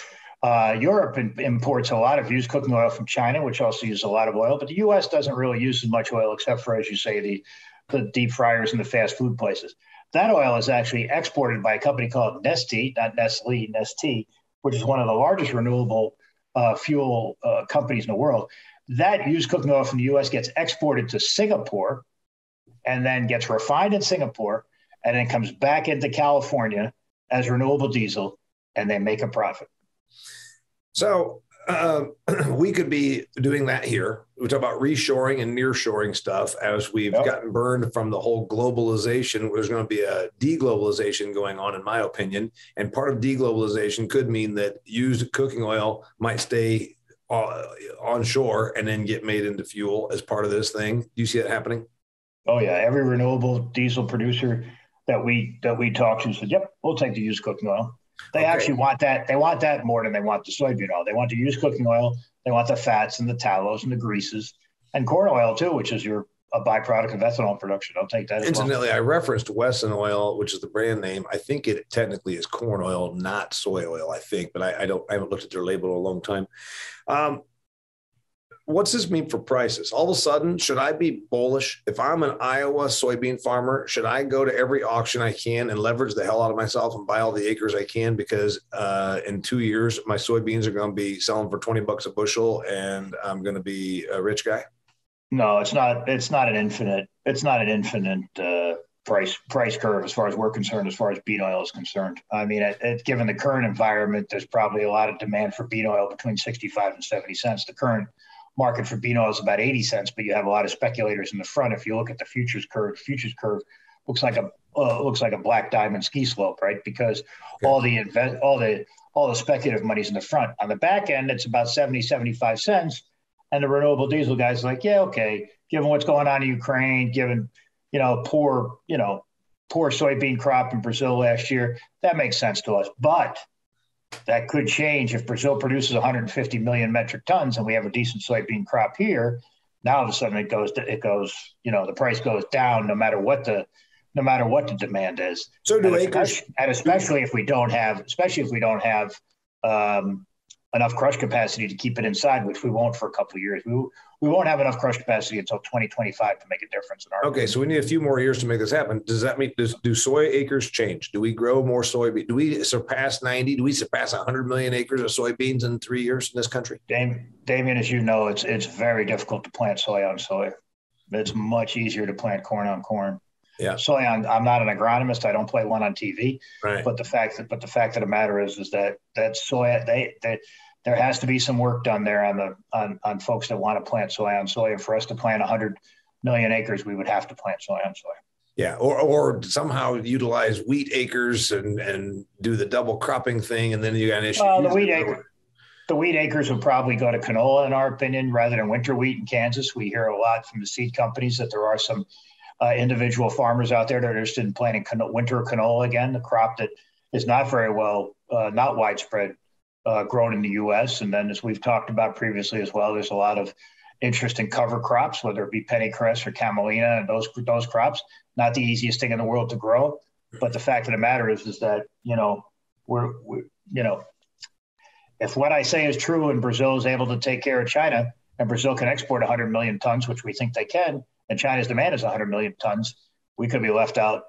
uh, Europe imports a lot of used cooking oil from China, which also uses a lot of oil. But the U S doesn't really use as much oil, except for, as you say, the, the deep fryers and the fast food places. That oil is actually exported by a company called Neste, not Nestle, Neste, which is one of the largest renewable uh, fuel uh, companies in the world. That used cooking oil from the U S gets exported to Singapore and then gets refined in Singapore and then comes back into California as renewable diesel, and they make a profit. So uh, we could be doing that here. We talk about reshoring and nearshoring stuff as we've yep. gotten burned from the whole globalization. There's going to be a deglobalization going on, in my opinion. And part of deglobalization could mean that used cooking oil might stay uh, on shore and then get made into fuel as part of this thing. Do you see that happening? Oh, yeah. Every renewable diesel producer that we that we talked to said, yep, we'll take the used cooking oil. They okay. actually want that. They want that more than they want the soybean oil. They want the used cooking oil. They want the fats and the tallows and the greases and corn oil too, which is your a byproduct of ethanol production. I'll take that as Incidentally, well. I referenced Wesson oil, which is the brand name. I think it technically is corn oil, not soy oil, I think, but I, I don't I haven't looked at their label in a long time. Um, What's this mean for prices? All of a sudden, should I be bullish? If I'm an Iowa soybean farmer, should I go to every auction I can and leverage the hell out of myself and buy all the acres I can? Because uh, in two years, my soybeans are going to be selling for twenty bucks a bushel and I'm going to be a rich guy. No, it's not. It's not an infinite. It's not an infinite uh, price price curve as far as we're concerned. As far as bean oil is concerned, I mean, it, it, given the current environment, there's probably a lot of demand for bean oil between sixty-five and seventy cents. The current market for bean oil is about eighty cents, but you have a lot of speculators in the front. If you look at the futures curve, futures curve looks like a uh, looks like a black diamond ski slope, right? Because yeah. all the invest, all the all the speculative money's in the front. On the back end, it's about seventy, seventy-five cents. And the renewable diesel guys are like, yeah, okay, given what's going on in Ukraine, given, you know, poor, you know, poor soybean crop in Brazil last year, that makes sense to us. But that could change if Brazil produces one hundred fifty million metric tons and we have a decent soybean crop here. Now all of a sudden it goes, to, it goes, you know, the price goes down no matter what the, no matter what the demand is. So do acres, and especially if we don't have, especially if we don't have, um, enough crush capacity to keep it inside, which we won't for a couple of years. We we won't have enough crush capacity until twenty twenty-five to make a difference in our. Okay, so we need a few more years to make this happen. Does that mean does, do soy acres change? Do we grow more soybean? Do we surpass ninety? Do we surpass one hundred million acres of soybeans in three years in this country? Dam, Damian, as you know, it's it's very difficult to plant soy on soy. It's much easier to plant corn on corn. Yeah. Soy on, I'm not an agronomist. I don't play one on T V. Right. But the fact that, but the fact of the matter is, is that that soy, they, they, there has to be some work done there on the on, on folks that want to plant soy on soy. And for us to plant one hundred million acres, we would have to plant soy on soy. Yeah, or or somehow utilize wheat acres and and do the double cropping thing, and then you got an issue. Well, the wheat acres, the wheat acres would probably go to canola, in our opinion, rather than winter wheat in Kansas. We hear a lot from the seed companies that there are some. Uh, individual farmers out there that are interested in planting cano- winter canola again, the crop that is not very well, uh, not widespread, uh, grown in the U S. And then as we've talked about previously as well, there's a lot of interest in cover crops, whether it be pennycress or camelina and those those crops. Not the easiest thing in the world to grow. But the fact of the matter is, is that, you know, we're, we're you know, if what I say is true and Brazil is able to take care of China and Brazil can export one hundred million tons, which we think they can, and China's demand is one hundred million tons, we could be left out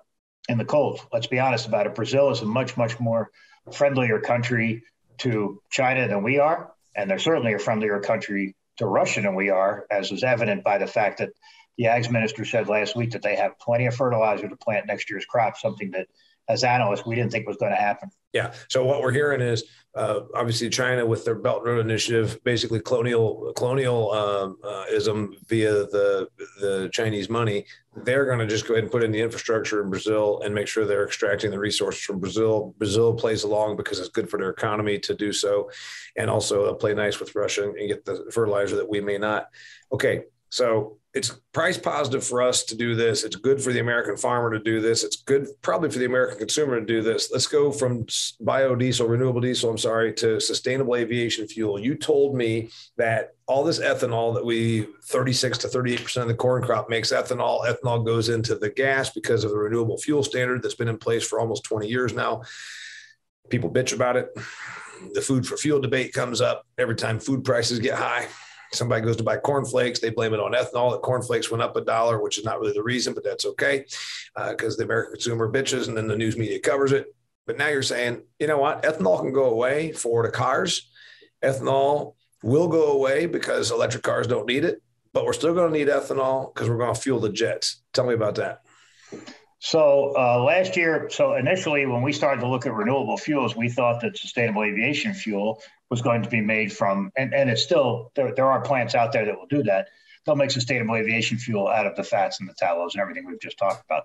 in the cold. Let's be honest about it. Brazil is a much, much more friendlier country to China than we are, and they're certainly a friendlier country to Russia than we are, as is evident by the fact that the Ag Minister said last week that they have plenty of fertilizer to plant next year's crop, something that, as analysts, we didn't think was going to happen. Yeah. So what we're hearing is uh, obviously China with their Belt and Road Initiative, basically colonial colonial um, uh, ism via the the Chinese money. They're going to just go ahead and put in the infrastructure in Brazil and make sure they're extracting the resources from Brazil. Brazil plays along because it's good for their economy to do so, and also play nice with Russia and get the fertilizer that we may not. Okay. So it's price positive for us to do this. It's good for the American farmer to do this. It's good probably for the American consumer to do this. Let's go from biodiesel, renewable diesel, I'm sorry, to sustainable aviation fuel. You told me that all this ethanol that we, thirty-six to thirty-eight percent of the corn crop makes ethanol. Ethanol goes into the gas because of the renewable fuel standard that's been in place for almost twenty years now. People bitch about it. The food for fuel debate comes up every time food prices get high. Somebody goes to buy cornflakes, they blame it on ethanol. The cornflakes went up a dollar, which is not really the reason, but that's okay because uh, the American consumer bitches and then the news media covers it. But now you're saying, you know what? Ethanol can go away for the cars. Ethanol will go away because electric cars don't need it, but we're still going to need ethanol because we're going to fuel the jets. Tell me about that. So uh, last year, so initially when we started to look at renewable fuels, we thought that sustainable aviation fuel was going to be made from, and, and it's still, there, there are plants out there that will do that. They'll make sustainable aviation fuel out of the fats and the tallows and everything we've just talked about.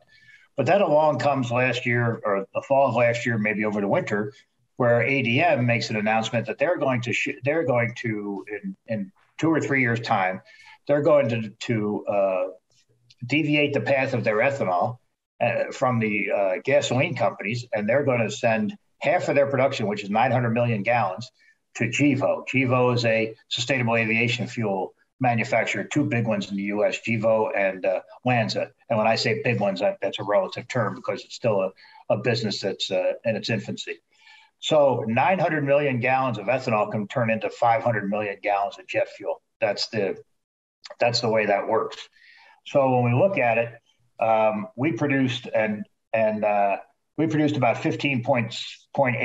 But then along comes last year, or the fall of last year, maybe over the winter, where A D M makes an announcement that they're going to, sh- they're going to, in, in two or three years' time, they're going to, to uh, deviate the path of their ethanol Uh, from the uh, gasoline companies, and they're going to send half of their production, which is nine hundred million gallons, to GEVO. GEVO is a sustainable aviation fuel manufacturer, two big ones in the U S, GEVO and uh, Lanza. And when I say big ones, I, that's a relative term because it's still a, a business that's uh, in its infancy. So nine hundred million gallons of ethanol can turn into five hundred million gallons of jet fuel. That's the, that's the way that works. So when we look at it, Um, we produced and and uh, we produced about fifteen point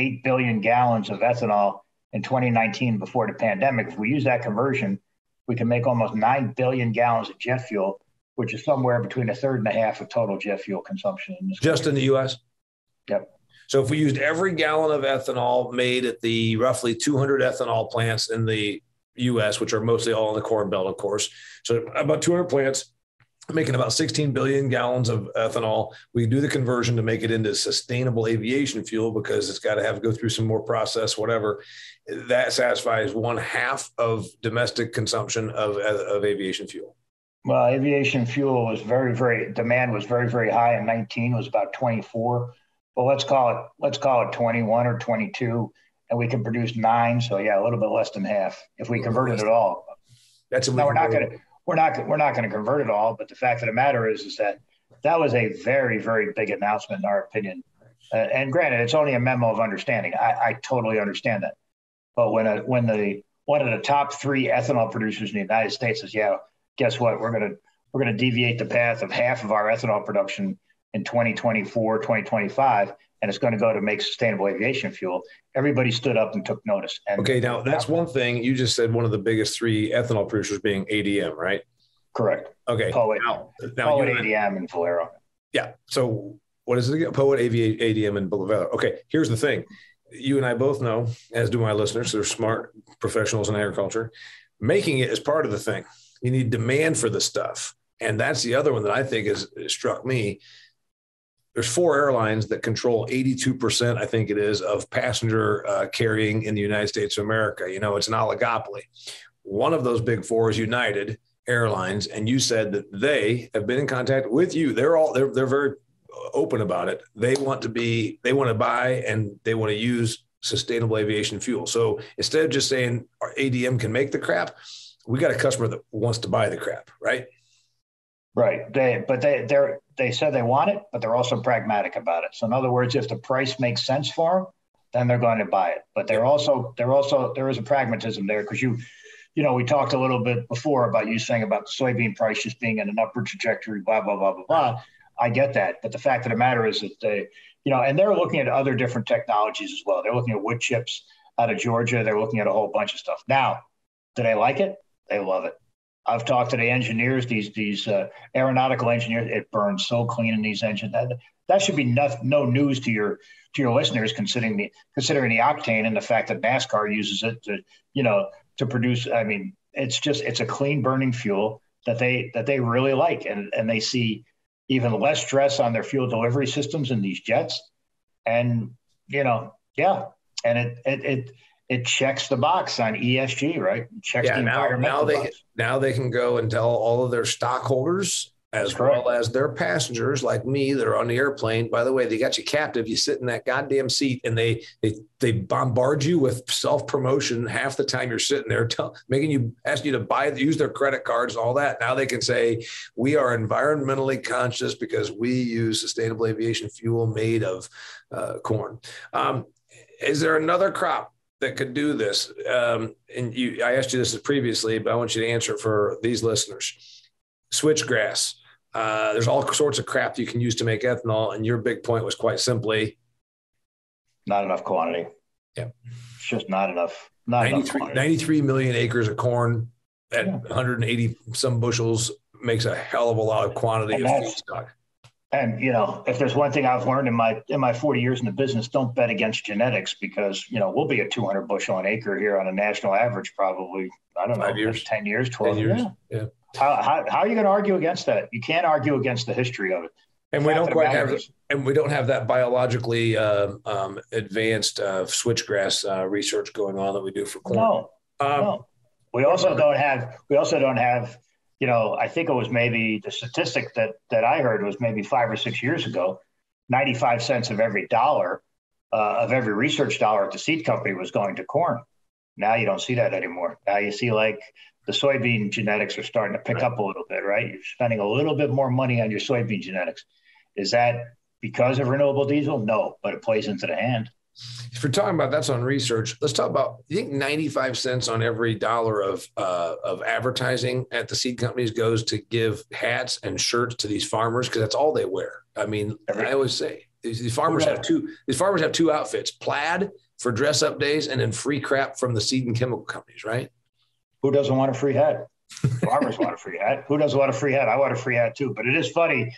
eight billion gallons of ethanol in twenty nineteen before the pandemic. If we use that conversion, we can make almost nine billion gallons of jet fuel, which is somewhere between a third and a half of total jet fuel consumption in this country. Just in the U S? Yep. So if we used every gallon of ethanol made at the roughly two hundred ethanol plants in the U S, which are mostly all in the Corn Belt, of course, so about two hundred plants making about sixteen billion gallons of ethanol, we do the conversion to make it into sustainable aviation fuel because it's got to have to go through some more process, whatever. That satisfies one half of domestic consumption of, of aviation fuel. Well, aviation fuel was very, very, demand was very, very high in nineteen, was about twenty-four. But let's call it, let's call it twenty-one or twenty-two, and we can produce nine. So yeah, a little bit less than half if we converted it all. That's a now, we're not going to, we're not, we're not going to convert it all. But the fact of the matter is, is that that was a very, very big announcement in our opinion. Uh, and granted, it's only a memo of understanding. I, I totally understand that. But when a, when the one of the top three ethanol producers in the United States says, yeah, guess what? We're going to, we're going to deviate the path of half of our ethanol production in twenty twenty-four, twenty twenty-five, and it's going to go to make sustainable aviation fuel. Everybody stood up and took notice. And okay, now that's one thing. You just said one of the biggest three ethanol producers being A D M, right? Correct. Okay. Poet, now, now Poet, A D M, and Valero. Yeah. So what is it again? Poet, A D M, and Valero. Okay, here's the thing. You and I both know, as do my listeners, they're smart professionals in agriculture. Making it is part of the thing. You need demand for the stuff. And that's the other one that I think has struck me. There's four airlines that control eighty-two percent, I think it is, of passenger uh, carrying in the United States of America. You know, it's an oligopoly. One of those big four is United Airlines, and you said that they have been in contact with you. They're all they're they're very open about it. They want to be they want to buy and they want to use sustainable aviation fuel. So instead of just saying our A D M can make the crap, we got a customer that wants to buy the crap, right? Right. They, but they they're, they said they want it, but they're also pragmatic about it. So in other words, if the price makes sense for them, then they're going to buy it. But they're also, they're also, there is a pragmatism there because you, you know, we talked a little bit before about you saying about the soybean price just being in an upward trajectory, blah, blah, blah, blah, blah. I get that. But the fact of the matter is that they, you know, and they're looking at other different technologies as well. They're looking at wood chips out of Georgia. They're looking at a whole bunch of stuff. Now, do they like it? They love it. I've talked to the engineers, these these uh, aeronautical engineers. It burns so clean in these engines. That, that should be no, no news to your to your listeners, considering the considering the octane and the fact that NASCAR uses it to you know to produce. I mean, it's just it's a clean burning fuel that they that they really like, and and they see even less stress on their fuel delivery systems in these jets, and you know yeah, and it it it. It checks the box on E S G, right? It checks yeah, the now, environmental now they box. Now they can go and tell all of their stockholders as Correct. Well as their passengers like me that are on the airplane, by the way, they got you captive. You sit in that goddamn seat and they they they bombard you with self-promotion half the time you're sitting there, tell, making you asking you to buy, use their credit cards, all that. Now they can say, we are environmentally conscious because we use sustainable aviation fuel made of uh, corn. Um, is there another crop that could do this? Um, and you, I asked you this previously, but I want you to answer for these listeners. Switchgrass. Uh, there's all sorts of crap you can use to make ethanol. And your big point was quite simply. Not enough quantity. Yeah. It's just not enough. Not enough. ninety-three million acres of corn at yeah. one hundred eighty some bushels makes a hell of a lot of quantity and of feedstock. And, you know, if there's one thing I've learned in my in my forty years in the business, don't bet against genetics because, you know, we'll be at two hundred bushel an acre here on a national average probably, I don't Five know, years. ten years, twelve ten years. Yeah. yeah. How, how, how are you going to argue against that? You can't argue against the history of it. And we don't quite have, and we don't have that biologically uh, um, advanced uh, switchgrass uh, research going on that we do for corn. No, um, no. We also don't have, we also don't have, you know, I think it was maybe the statistic that that I heard was maybe five or six years ago, ninety-five cents of every dollar uh, of every research dollar at the seed company was going to corn. Now you don't see that anymore. Now you see like the soybean genetics are starting to pick right. up a little bit, right? You're spending a little bit more money on your soybean genetics. Is that because of renewable diesel? No, but it plays into the hand. If we're talking about that's on research, let's talk about, you think ninety-five cents on every dollar of uh, of advertising at the seed companies goes to give hats and shirts to these farmers because that's all they wear. I mean, every, I always say these, these farmers have two these farmers have two outfits, plaid for dress up days and then free crap from the seed and chemical companies, right? Who doesn't want a free hat? farmers want a free hat. Who doesn't want a free hat? I want a free hat too. But it is funny,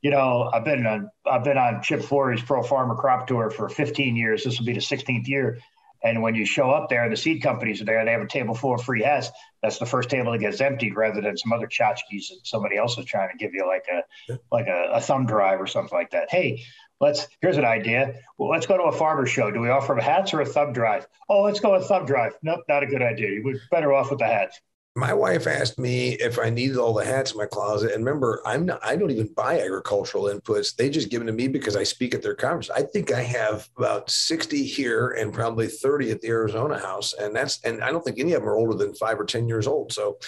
you know, I've been on I've been on Chip Flory's Pro Farmer Crop Tour for fifteen years. This will be the sixteenth year. And when you show up there and the seed companies are there and they have a table full of free hats, that's the first table that gets emptied rather than some other tchotchkes that somebody else is trying to give you like a like a, a thumb drive or something like that. Hey, let's here's an idea. Well, let's go to a farmer show. Do we offer hats or a thumb drive? Oh, let's go with thumb drive. Nope, not a good idea. We're better off with the hats. My wife asked me if I needed all the hats in my closet. And remember, I'm not, I don't even buy agricultural inputs. They just give them to me because I speak at their conference. I think I have about sixty here and probably thirty at the Arizona house. And that's, and I don't think any of them are older than five or ten years old. So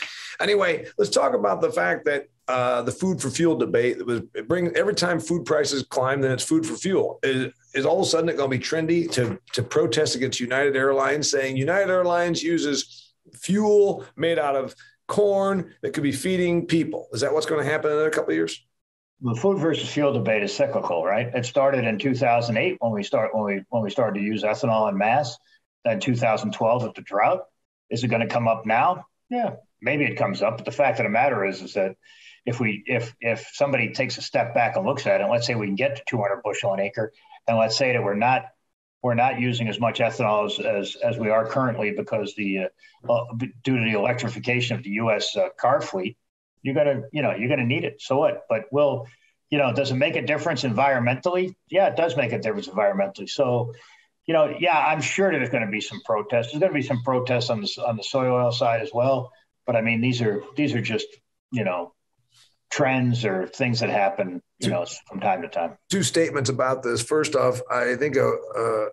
anyway, let's talk about the fact that uh, the food for fuel debate that was bring every time food prices climb, then it's food for fuel. It, is all of a sudden it going to be trendy to, to protest against United Airlines saying United Airlines uses fuel made out of corn that could be feeding people. Is that what's going to happen in another couple of years? The food versus fuel debate is cyclical, right? It started in two thousand eight when we start when we when we started to use ethanol en masse. Then two thousand twelve at the drought. Is it going to come up now? Yeah, maybe it comes up. But the fact of the matter is, is that if we if if somebody takes a step back and looks at it, and let's say we can get to two hundred bushel an acre, and let's say that we're not. We're not using as much ethanol as, as, as we are currently because the uh, uh, due to the electrification of the U S uh, car fleet, you're gonna you know you're gonna need it. So what? But will you know? Does it make a difference environmentally? Yeah, it does make a difference environmentally. So you know, yeah, I'm sure that there's going to be some protests. There's going to be some protests on the on the soy oil side as well. But I mean, these are these are just you know. trends or things that happen, you know, from time to time. Two statements about this. First off, I think a, a,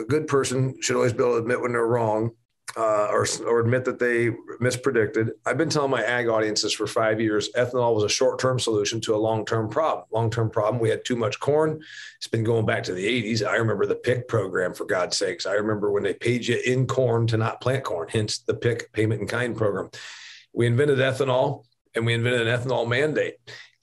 a good person should always be able to admit when they're wrong uh, or, or admit that they mispredicted. I've been telling my ag audiences for five years, ethanol was a short-term solution to a long-term problem. Long-term problem, we had too much corn. It's been going back to the eighties. I remember the P I C program, for God's sakes. I remember when they paid you in corn to not plant corn, hence the P I C payment in kind program. We invented ethanol. And we invented an ethanol mandate.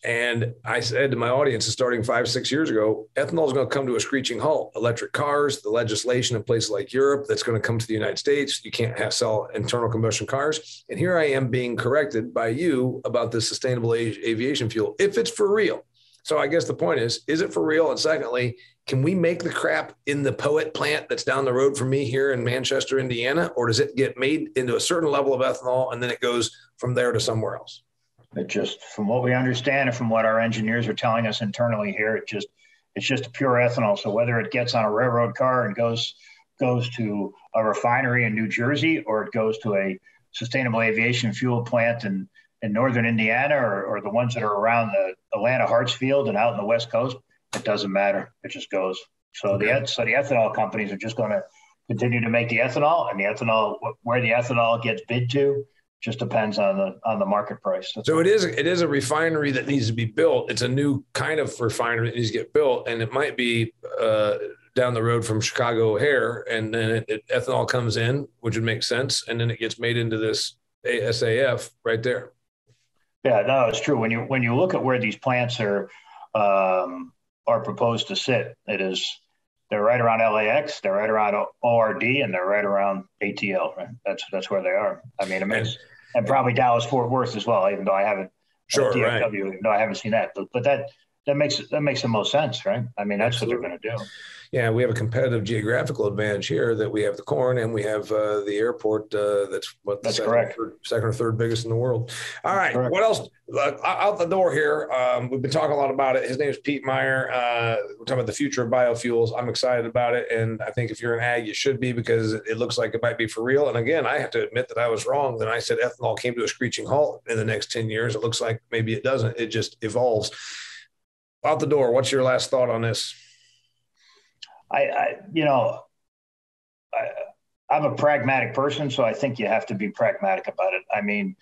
And I said to my audience, starting five, six years ago, ethanol is going to come to a screeching halt. Electric cars, the legislation in places like Europe that's going to come to the United States. You can't have sell internal combustion cars. And here I am being corrected by you about this sustainable aviation fuel, if it's for real. So I guess the point is, is it for real? And secondly, can we make the crap in the Poet plant that's down the road from me here in Manchester, Indiana? Or does it get made into a certain level of ethanol and then it goes from there to somewhere else? It just, from what we understand and from what our engineers are telling us internally here, it just it's just pure ethanol. So whether it gets on a railroad car and goes goes to a refinery in New Jersey, or it goes to a sustainable aviation fuel plant in, in northern Indiana, or, or the ones that are around the Atlanta Hartsfield and out in the West Coast, it doesn't matter. It just goes. So okay. the so the ethanol companies are just going to continue to make the ethanol, and the ethanol where the ethanol gets bid to. Just depends on the on the market price. That's so it is it is a refinery that needs to be built. It's a new kind of refinery that needs to get built, and it might be uh, down the road from Chicago O'Hare, and then it, it, ethanol comes in, which would make sense, and then it gets made into this S A F right there. Yeah, no, it's true. When you when you look at where these plants are um, are proposed to sit, it is they're right around L A X, they're right around O R D, and they're right around A T L. Right? That's that's where they are. I mean, it makes. And probably Dallas Fort Worth as well, even though I haven't sure, D F W, right. even though I haven't seen that. But, but that that makes that makes the most sense, right? I mean, that's Absolutely. What they're going to do. Yeah, we have a competitive geographical advantage here that we have the corn and we have uh, the airport. Uh, that's what the that's second, correct. Third, second or third biggest in the world. All right, correct. What else? Uh, out the door here. Um, we've been talking a lot about it. His name is Pete Meyer. Uh, we're talking about the future of biofuels. I'm excited about it, and I think if you're an ag, you should be because it looks like it might be for real. And again, I have to admit that I was wrong. Then I said ethanol came to a screeching halt in the next ten years. It looks like maybe it doesn't. It just evolves. Out the door. What's your last thought on this? I, I, you know, I, I'm a pragmatic person, so I think you have to be pragmatic about it. I mean,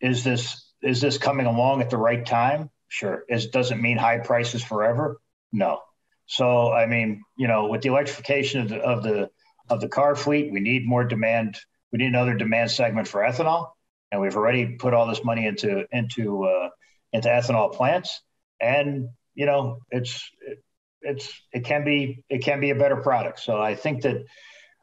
is this is this coming along at the right time? Sure. Is, does it mean high prices forever? No. So, I mean, you know, with the electrification of the of the of the car fleet, we need more demand. We need another demand segment for ethanol, and we've already put all this money into into uh, into ethanol plants. And you know, it's. It, It's it can be it can be a better product. So I think that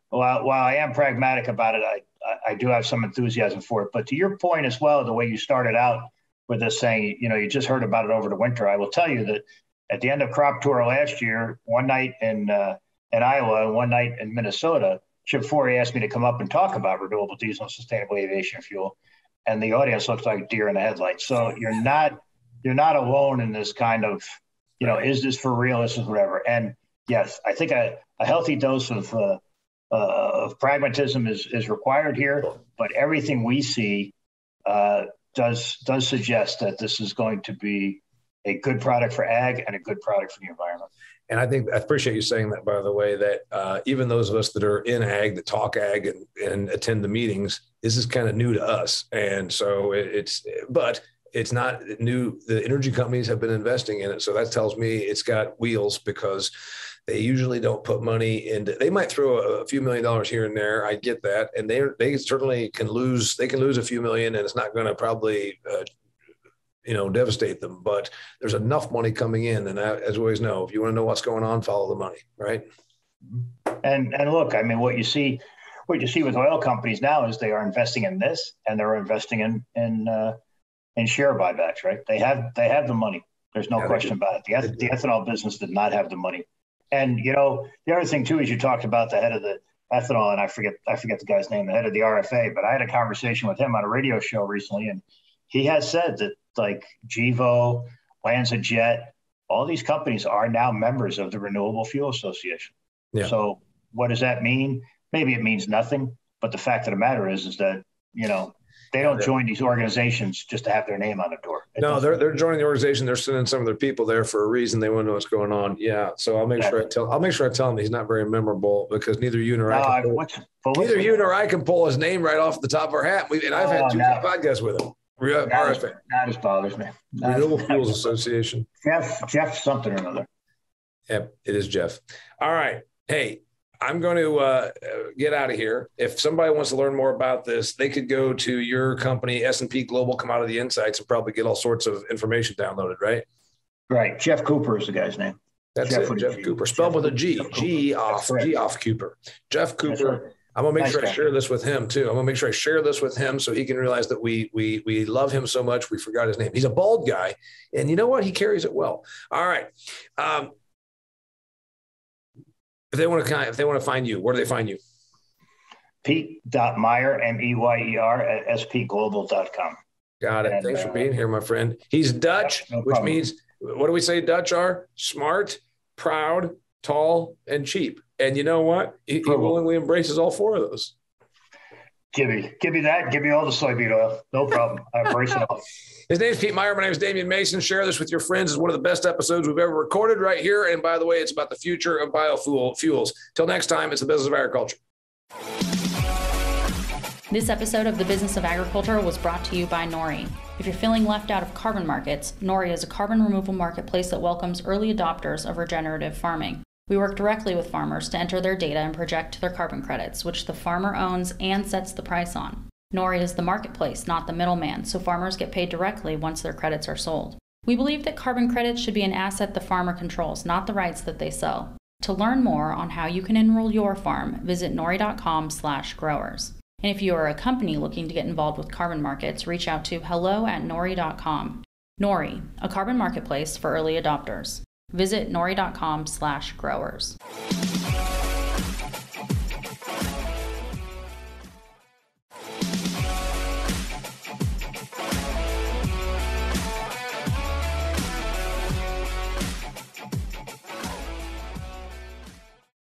while while I am pragmatic about it, I, I do have some enthusiasm for it. But to your point as well, the way you started out with this saying, you know, you just heard about it over the winter. I will tell you that at the end of crop tour last year, one night in uh, in Iowa and one night in Minnesota, Chip Forey asked me to come up and talk about renewable diesel and sustainable aviation fuel, and the audience looks like deer in the headlights. So you're not you're not alone in this kind of, you know, is this for real? Is this whatever? And yes, I think a, a healthy dose of uh, uh, of pragmatism is is required here. But everything we see uh, does does suggest that this is going to be a good product for ag and a good product for the environment. And I think I appreciate you saying that, by the way, that uh, even those of us that are in ag, that talk ag and, and attend the meetings, this is kind of new to us. And so it, it's, but it's not new. The energy companies have been investing in it. So that tells me it's got wheels, because they usually don't put money into, they might throw a few million dollars here and there. I get that. And they they certainly can lose, they can lose a few million, and it's not going to probably uh, you know, devastate them, but there's enough money coming in. And I, as we always know, if you want to know what's going on, follow the money, right? And and look, I mean, what you see, what you see with oil companies now is they are investing in this, and they're investing in in uh, in share buybacks, right? They have they have the money. There's no yeah, question about it. The, eth- the ethanol business did not have the money. And you know, the other thing too is you talked about the head of the ethanol, and I forget I forget the guy's name, the head of the R F A. But I had a conversation with him on a radio show recently, and he has said that, like GEVO, Lanza Jet, all these companies are now members of the Renewable Fuel Association. Yeah. So what does that mean? Maybe it means nothing, but the fact of the matter is, is that, you know, they don't join these organizations just to have their name on the door. It no, they're they're joining the organization. They're sending some of their people there for a reason. They want to know what's going on. Yeah, so I'll make exactly. sure I tell. I'll make sure I tell him he's not very memorable, because neither you nor no, I can. I, what's, what's, neither you nor I can pull his name right off the top of our hat. We and I've oh, had two no. podcasts with him. R F A. That just bothers me. Renewable Fuels Association. Jeff, Jeff something or another. Yep, it is Jeff. All right. Hey, I'm going to uh, get out of here. If somebody wants to learn more about this, they could go to your company, S and P Global Commodity Insights, and probably get all sorts of information downloaded, right? Right. Jeff Cooper is the guy's name. That's Jeff it, Jeff G. Cooper. Spelled Jeff with a G. G off, G off Cooper. Jeff Cooper. I'm going to make nice sure guy. I share this with him, too. I'm going to make sure I share this with him so he can realize that we we we love him so much. We forgot his name. He's a bald guy. And you know what? He carries it well. All right. Um, if they want to if they want to find you, where do they find you? Pete dot Meyer, M E Y E R, at S P global dot com. Got it. And, Thanks uh, for being here, my friend. He's Dutch, no which means, what do we say Dutch are? Smart, proud, tall, and cheap. And you know what? He, he willingly embraces all four of those. Give me, give me that. Give me all the soybean oil. No problem. I embrace it all. His name is Pete Meyer. My name is Damian Mason. Share this with your friends. It's one of the best episodes we've ever recorded right here. And by the way, it's about the future of biofuels. Till next time, it's the Business of Agriculture. This episode of the Business of Agriculture was brought to you by Nori. If you're feeling left out of carbon markets, Nori is a carbon removal marketplace that welcomes early adopters of regenerative farming. We work directly with farmers to enter their data and project their carbon credits, which the farmer owns and sets the price on. Nori is the marketplace, not the middleman, so farmers get paid directly once their credits are sold. We believe that carbon credits should be an asset the farmer controls, not the rights that they sell. To learn more on how you can enroll your farm, visit nori dot com slash growers. And if you are a company looking to get involved with carbon markets, reach out to hello at nori dot com. Nori, a carbon marketplace for early adopters. Visit nori dot com slash growers.